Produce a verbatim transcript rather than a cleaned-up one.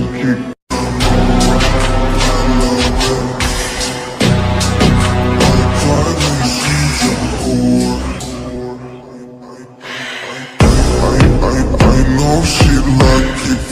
like it. I know she like it.